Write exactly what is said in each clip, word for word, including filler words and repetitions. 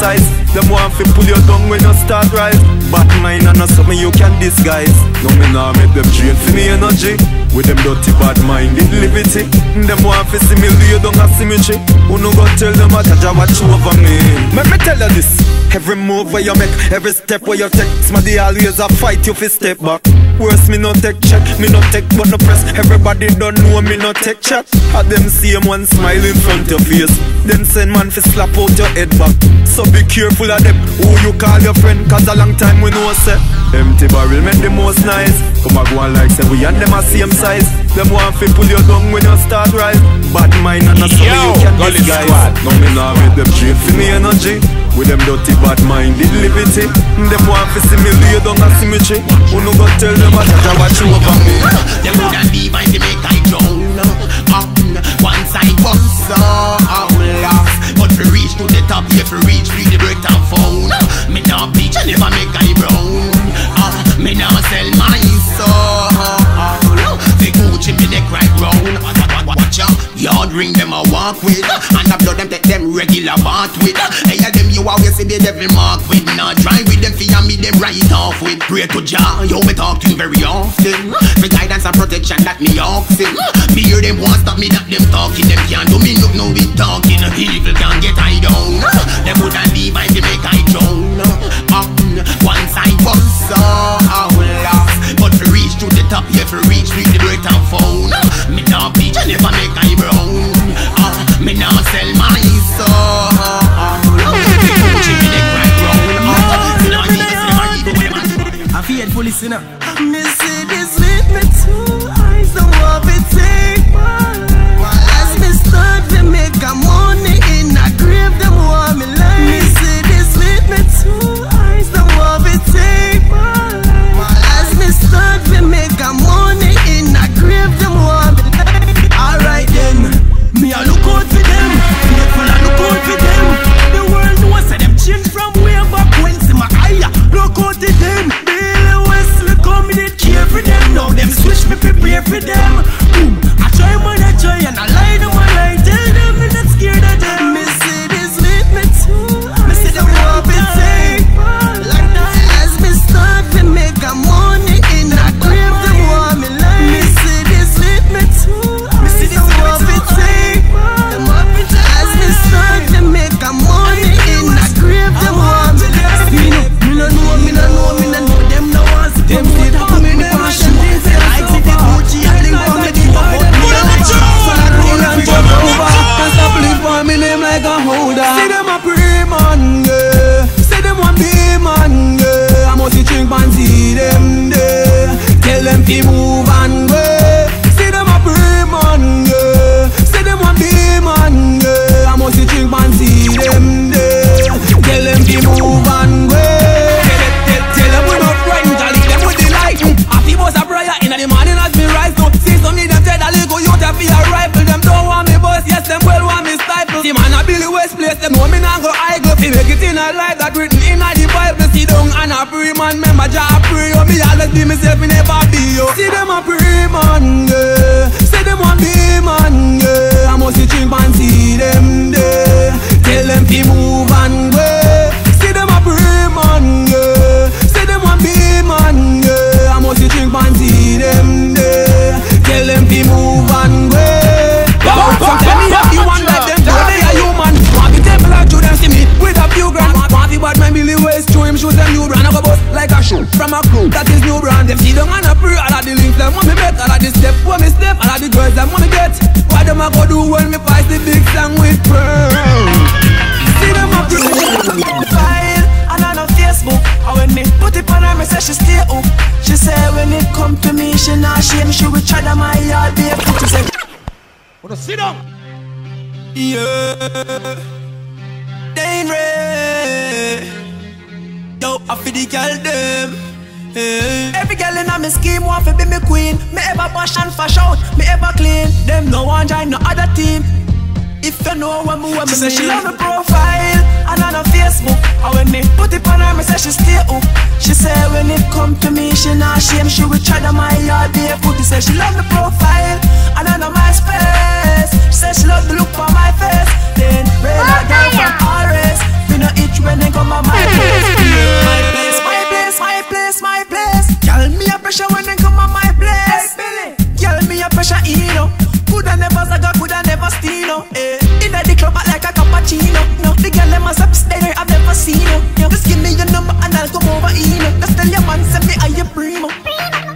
size. Them want fi pull your tongue when you start right. Bad mind and not something you can disguise. No me nah make them drain for me energy. With them dirty bad minded liberty. Them want fi see me lay down a symmetry. Who no go tell them I can't watch over me. Let me tell you this. Every move where you make, every step where you take, smaddy always a fight you fi step back. Worse me no take check, me no take but no press. Everybody don't know me no take chat. Had them same one smile in front your face, then send man fi slap out your head back. So be careful of them, who you call your friend, cause a long time we know say empty barrel make the most nice. Come a go on like say we and them a same size. Them want fi pull your tongue when you start right. Bad mind and a something you can disguise. No me nah with them drain fi me energy. With them dirty bad minded liberty. Them want fi see me lay down a symmetry. Who no go tell them I can't watch you over me. Them woulda leave and they make I drown. Once I bust so I'm lost. But we reach to the top, if we reach read the breakdown phone. Me nah bleach and never make I brown. uh, Me nah sell my soul. They Gucci me neck right round. Yard ring them a walk with, and I blow them take them regular bath with. Hey, them you always see the devil mark with. Now drive with them fear me them right off with. Pray to Jah, yo me talk to him very often. For guidance and protection that me oxen. Me hear them want stop me that them talking. Them can't do me look no be talking. Evil can't get I down. Them woulda leave and they make I drown. Once I was so I was lost. But to reach to the top, you have to reach with the break and phone. Me now bleach and never make I brown. Uh, me now sell my soul. I feel for listener. Me see this with me two eyes, don't want to take my life. As me start to make a money in a grave, them want me life. Me see this with me two eyes, don't want to take my life. As me start to make a money in a grave, them want me life. Alright then, me a look out for them. Me a look out for them. The world knows that them change from way back when. See my eye, look out for them. Billy Wesley come in and care for them. Now them switch me prepare for them. Boom, I try man, I try and I lie to my lie. Tell them me not scared of them. Me see this lead me too. Me see them walk and take like that. As me start to make a money in a grave, they want me life. Me see this lead me too. Dane Ray, yo, I feel the girl them. Yeah. Every girl in my scheme want to be me queen. Me ever bash and fash out, me ever clean. Them no one join no other team. If you know what me, what me. She say she love me profile and on her Facebook. And when me put it on her, me say she stay up. She say when it come to me, she not shame. She will try to my yard be a footy. Say she love me profile and on her MySpace. She say she love the look on my face. Then red I got from R S. Me no itch when from my place. My place, my place, my place, my place. Girl, me a pressure when they come on my place. Girl, me a pressure, you know. Coulda never zaga, coulda never steal, eh. Inna the club like a cappuccino. No, the girl them a steps there I've never seen, no. Just give me your number and I'll come over, you know. Just tell your man send me a your primo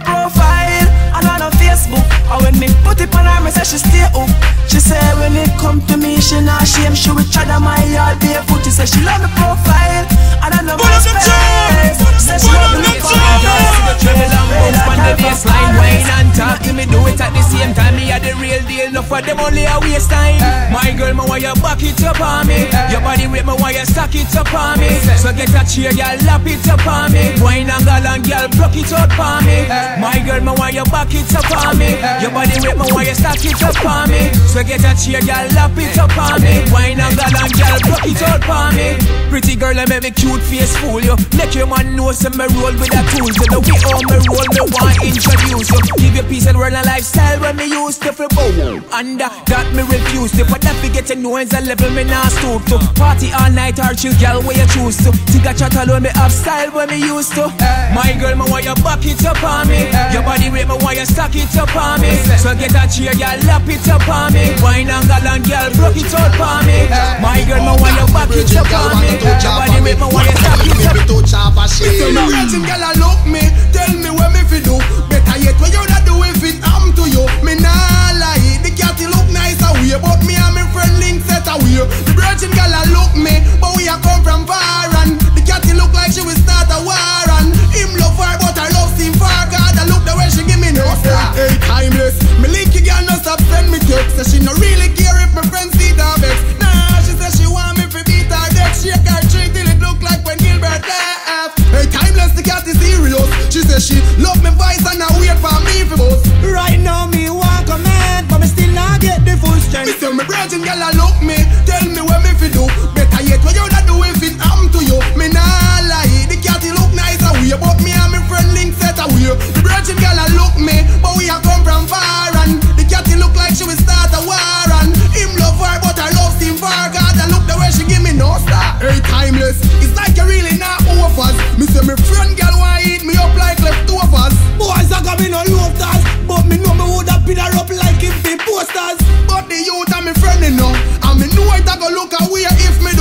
profile and on her Facebook. And when me put it on her, me say she stay up. She say when it come to me, she not shame. She will try to my all day foot. She say she love me profile and I know my space. Say she love me profile. Travel and bump on the baseline, wine and talk. If me do it at the same time, me a the real deal. Enough for them only a waste time. My girl, me want you back it up on me. Your body weight, me want you stack it up on me. So get a chair, girl, lap it up on me. Wine and gallon, girl, block it up on me. My girl, me want you back it up on me. Your body with me, why you stack it up on me? So get a cheer, girl, lap it up on me. Wine and gallon, girl, block it up on me. Pretty girl, I make me cute face fool you. Make your man know some me roll with a tool. So the way all me roll, me want introduce you. Give you peace and world and lifestyle when me used to flip out. And uh, that me refuse to. But that we get to know and the level me now stoop to. Party all night or chill, girl, where you choose to. Tigga chat alone, me up style when me used to. My girl, me why you back it up on me. Your body with me, why you stack it up on me. So get a cheer, y'all lap it up on me. Wine and gallon, y'all broke it out for me. My girl, my wine, you back it up on me. Your body make my wine, you tap it up. If you not letting y'all love me, tell me what me fi do. Better yet, what you not do if it happen to you. Me nah lie, the cat look nice away, but me and my friend link set away. The virgin y'all love me, but we a come from far and the cat look like she will start a war and him love her, but her love seem far. God, I look the way she give me no star. Timeless, me linky girl no stop send me text. Say she no really care if my friends see the vex. Nah, she say she want me fi beat her deck. Shake her tree till it look like when Gilbert left. Hey, timeless, the cat is serious. She say she love me voice and I wait for me for most. Right now me want command, but me still not get the full strength. Me say me virgin girl I love me, tell me what me fi do. Better yet what you not do if it happen to you. Me nah lie, the cat look nice away, but me and me friend link set away. The virgin girl I love me, but we are come from far and the cat look like she will start a war and him love her but her love seem far. God, I look the way she give me no star. Hey, timeless, it's like you really not over us. Me say me friend girl wanna eat me up like leftovers. Boys I got me no loftas, but me know me woulda pin her up like if they posters. But the youth and me friend you know, and me know it I go look away if me